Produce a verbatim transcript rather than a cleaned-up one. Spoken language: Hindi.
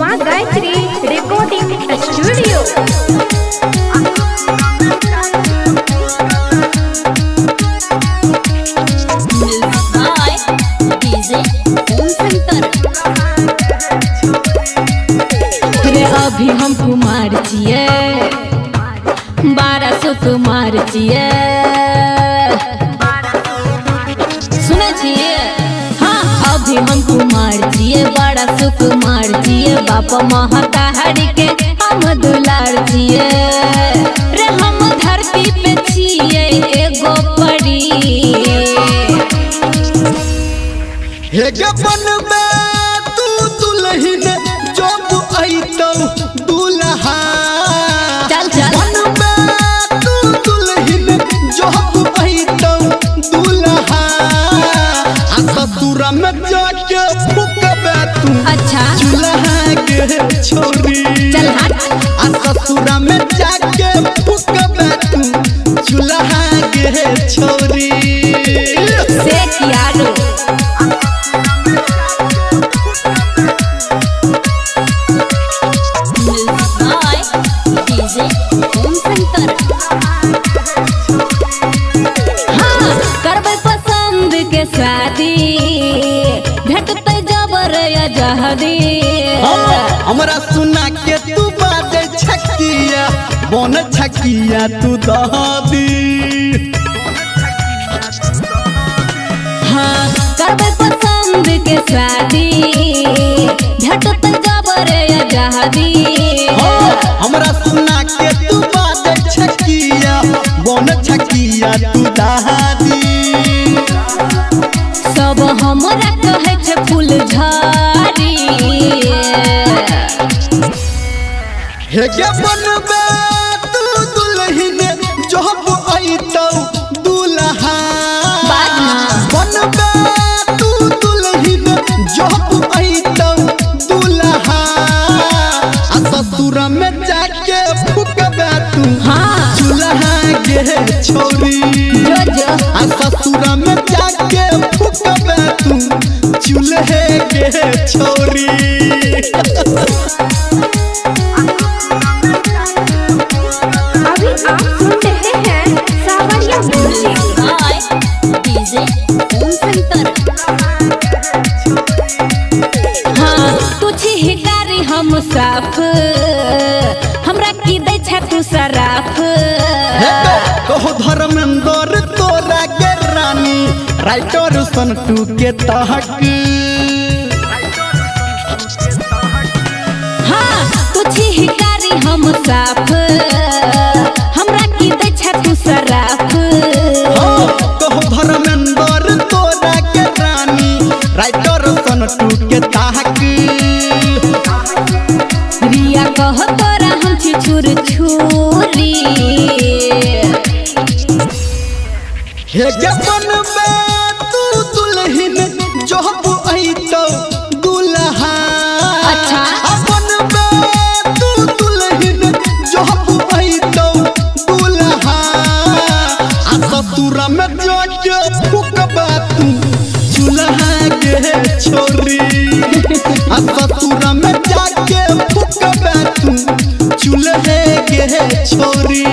Uma Gayatri recording studio. अभी हम कुमार छिए बारह सौ कुमार छिए सुने छिए। हाँ अभी हम कुमार छिए बारह सौ कुमार छिए बाप महातारी के हम दुलार छिए। रे हम धरती पे छिए एगो परी हे जपन में तू दुलही ने जोब आई तो दुल्हा चल चल तू दुलही ने जोब आई तो दुल्हा ससुरा में जाके फुकबे तू अच्छा दुल्हा के छोरी चल हट ससुरा में जाके फुकबे तू दुल्हा के छोरी। से किया हमरा सुना के तू बाजे छकिया बन छकिया तू दहदी। हाँ करबे पसंद के शादी झटत जबर या जहदी हमरा सुना के तू बाजे छकिया बन छकिया तू दहदी। सब हमरा कहे छे फूल हे जपन में तू दुलही ने जोब आई तो दुल्हा बन में तू दुलही ने जोब आई तो दुल्हा ससुरा में जाके फुकबे तू दुल्हा के छोरी ससुरा में जाके फुकबे तू दुल्हा के छोरी। साफ हमरा की दे छ तू सराफ कहो धर्मेंद्र तोरा के रानी राइटर सन तू के तहक। हाँ तू हिकारी हम साफ हमरा की दे छ तू सराफ कहो धर्मेंद्र तोरा के रानी राइटर सन तू के तहक। कहो तोरा हम छुर छुरी हे जपन में तू दुलही ने जोब आई तो दुल्हा अच्छा अपन में तू दुलही ने जोब आई तो दुल्हा ससुरा में जाके फुकबे तू दुल्हा के छोरी ससुरा में जाके फुकबे तू चूल्हे के छोरी।